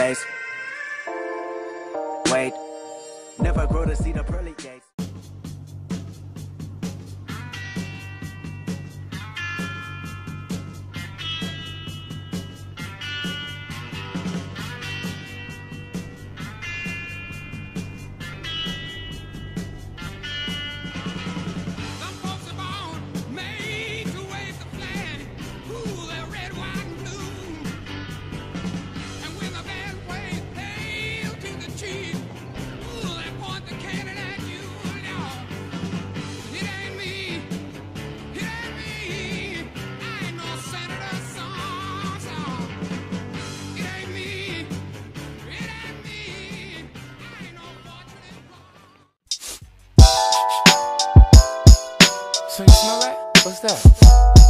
place. Wait, never grow to see the pearly gates. So you smell that? What's that?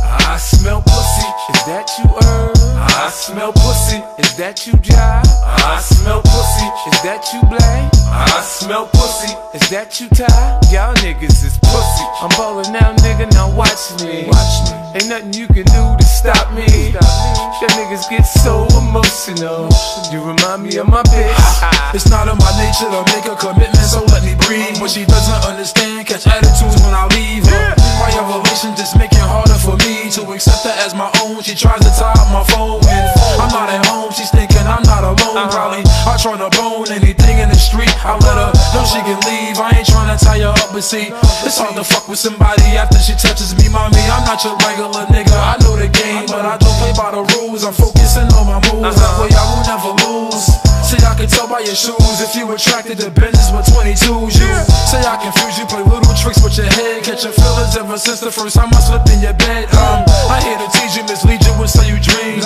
I smell pussy. Is that you, I smell pussy. Is that you, jive? I smell pussy. Is that you, blame? I smell pussy. Is that you, tie? Y'all niggas is pussy. I'm ballin' now, nigga, now watch me. Watch me. Ain't nothing you can do to stop me. Y'all niggas get so emotional. You remind me of my bitch. It's not in my nature to make a commitment, so let me breathe. When she doesn't understand, catch attitudes when I leave her. My elevation just make it harder for me to accept her as my own. She tries to tie up my phone when I'm not at home. She's thinking I'm not alone. Probably I try to bone anything in the street. I let her know she can leave. I ain't trying to tie her up, but see, it's hard to fuck with somebody after she touches me, mommy. I'm not your regular nigga. I know the game, but I don't play by the rules. I'm focusing on my moves. That way I will never lose. See, I can tell by your shoes if you attracted to business with 22s. You say I confuse you, play little tricks with your head, catch your feelings ever since the first time I slept in your bed. I here to tease you, mislead you, and sell you dreams.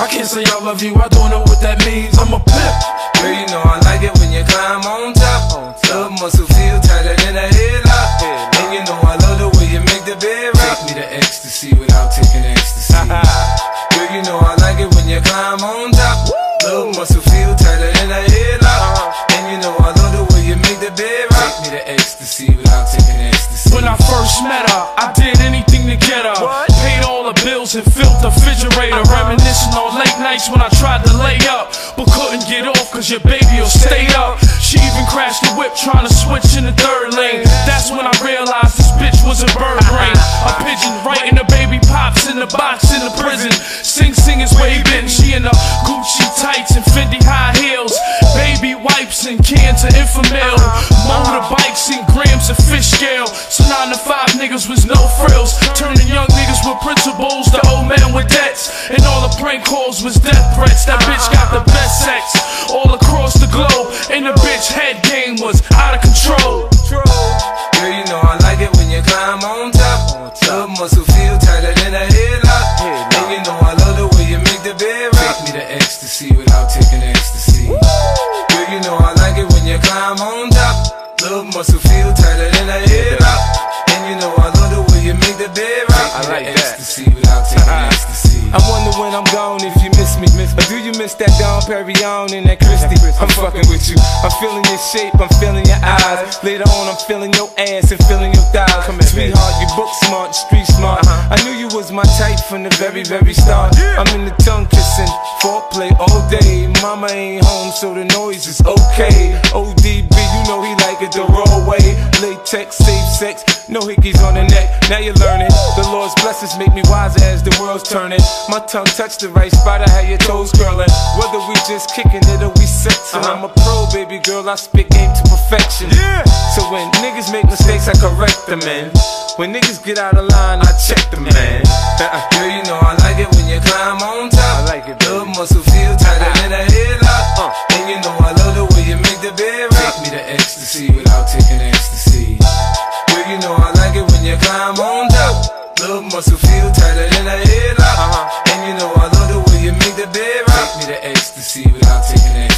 I can't say I love you, I don't know what that means. I'm a pimp. Girl, you know I like it when you climb on top. Love muscle feel tighter than a headlock. And you know I love the way you make the bed rock. Take me to ecstasy without taking ecstasy. Girl, you know I like it when you climb on top. Love muscle feel tighter than a headlock. And you know I love the way you make the bed rock. Take me to ecstasy without taking ecstasy. When I first met her, I did anything to get her. What? Paid all the bills and filled the refrigerator. Reminiscing on late nights when I tried to lay up, but couldn't get off cause your baby'll stay up. She even crashed the whip trying to switch in the third lane. That's when I realized this bitch was a bird brain. A pigeon right in the baby pops in the box in the prison. Sing Sing is where he been. She in the Gucci tights and Fendi high heels. Baby wipes and cans of Infamil. Motorbikes and grams of fish scale. So 9 to 5 niggas was no frills. Turning young niggas with principles to old men with debts. And all the prank calls was death threats. That bitch got the best sex all across the globe. And the bitch head game was out of control. Girl, you know I like it when you climb on top. Love muscle feel tighter than a headlock. And you know I love the way you make the bed rock. Take me to ecstasy without taking ecstasy. Girl, you know I like it when you climb on top. Love muscle feel tighter than a headlock. You know I love the way you make the bed rock. I like ecstasy without taking ecstasy. I wonder when I'm gone if you miss me, or do you miss that Dom Perignon and that Christie? I'm fucking with you. I'm feeling your shape, I'm feeling your eyes. Later on, I'm feeling your ass and feeling your thighs. Come here, sweetheart, you book smart, street smart. I knew you was my type from the very, very start. I'm in the tongue kissing, foreplay all day. Mama ain't home, so the noise is okay. ODB, you know he like it the raw way. Latex, safe sex, no hickeys on the neck. Now you're learning. The Lord's blessings make me wiser as the world's turning. My tongue touched the right spot, I had your toes curling. Whether we just kicking it or we sexing, I'm a pro, baby girl, I spit game to perfection. So when niggas make mistakes, I correct them, man. When niggas get out of line, I check them, man. Girl, you know I like it when you climb on top. I like it, baby. Love muscle feel tighter than a headlock. And you know I love the way you make the bed rock. Take me to ecstasy without taking ecstasy. Girl, you know I like it when you climb on top. Love muscle feel tighter than a headlock. And you know I love the way you make the bed rock. Take me to ecstasy without taking ecstasy.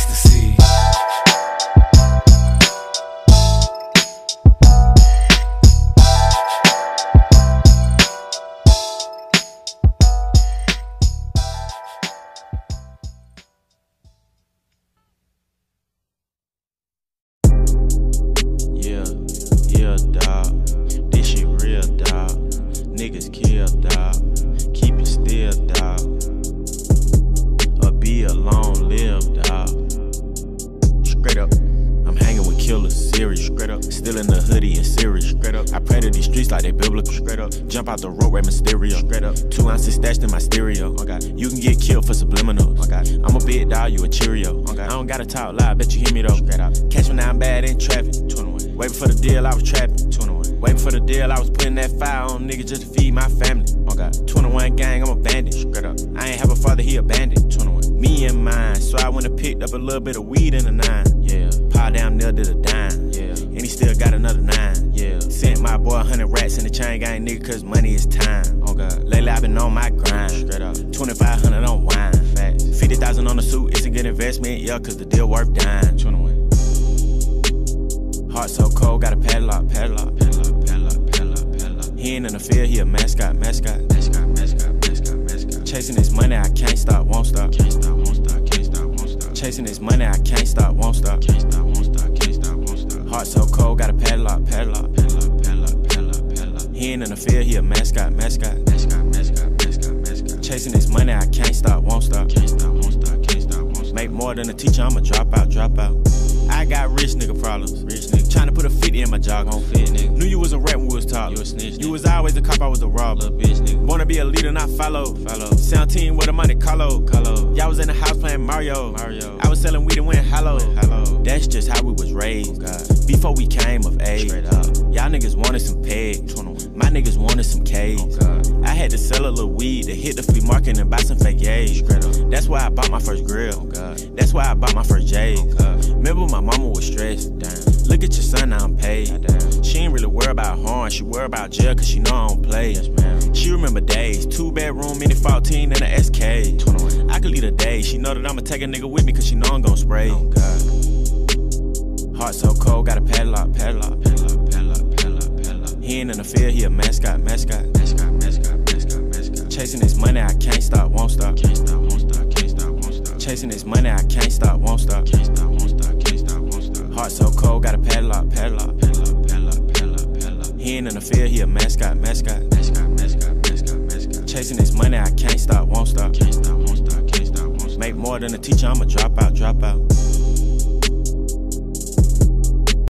still in the hoodie and serious. Straight up. I pray to these streets like they biblical. Straight up. Jump out the road, Ray Mysterio. Straight up. 2 ounces stashed in my stereo. Okay. You can get killed for subliminals. Okay. I'm a big dog, you a Cheerio. Okay. I don't gotta talk loud, bet you hear me though. Straight up. Catch me now, I'm bad in traffic. 21. Waiting for the deal, I was trapping. 21. Waiting for the deal, I was putting that fire on nigga just to feed my family. Okay. 21 gang, I'm a bandit. Straight up. I ain't have a father, he a bandit. 21. Me and mine, so I went and picked up a little bit of weed in the 9. Yeah. Paw down there did a dime. Yeah. And he still got another 9. Yeah. Sent my boy 100 rats in the chain gang, nigga, cause money is time. Oh God. Lately I been on my grind. Straight up. 2500 on wine. Facts. 50,000 on the suit, it's a good investment, yeah, cause the deal worth dying. 21. Heart so cold, got a padlock, padlock, padlock, padlock, padlock, padlock. He ain't in the field, he a mascot, mascot, mascot, mascot, mascot, mascot. Chasing his money, I can't stop, won't stop. Can't stop, won't stop, can't stop, won't stop. Chasing his money, I can't stop, won't stop. Can't stop, won't stop, can't stop, won't stop. Heart so cold, got a padlock, padlock, padlock, padlock, padlock, padlock. He ain't in the field, he a mascot, mascot, mascot, mascot, mascot, mascot. Chasing his money, I can't stop, won't stop. Can't stop, won't stop, can't stop, won't stop. Make more than a teacher, I'm a dropout, dropout. I got rich nigga problems. Rich nigga. Trying to put a 50 in my jog. Won't fit, nigga. Knew you was a rat when we was talking. You a snitch, nigga. You was always a cop, I was a robber. Bitch, nigga. Wanna be a leader, not follow. Follow. 17 with a money, Carlo. Carlo. Y'all was in the house playing Mario. Mario. I was selling weed and went hollow. Hollow. That's just how we was raised. Oh God. Before we came of age. Straight up. Y'all niggas wanted some pegs. My niggas wanted some K's. Oh God. I had to sell a little weed to hit the flea market and buy some fake A's. Straight up. That's why I bought my first grill. Oh God. That's why I bought my first J's. Oh God. Remember my mama was stressed. Damn. Look at your son, now I'm paid. She ain't really worried about harm. She worried about jail cause she know I don't play. Yes, ma'am. She remember days. 2 bedroom, mini 14 and a SK. 21. I could lead a day. She know that I'ma take a nigga with me cause she know I'm gon' spray. Oh God. Heart so cold, got a padlock, padlock, padlock, padlock, padlock, padlock. He ain't in the field, he a mascot, mascot, mascot, mascot, mascot, mascot. Chasing his money, I can't stop, won't stop. Can't stop, won't stop, can't stop, won't stop. Chasing his money, I can't stop, won't stop. Can't stop, won't stop. Heart so cold, got a padlock, padlock, padlock, padlock, padlock, padlock. He ain't in the field, he a mascot, mascot, mascot, mascot, mascot, mascot. Chasing his money, I can't stop, won't stop. Can't stop, won't stop, can't stop, won't stop. Make more than a teacher, I'm a dropout, dropout.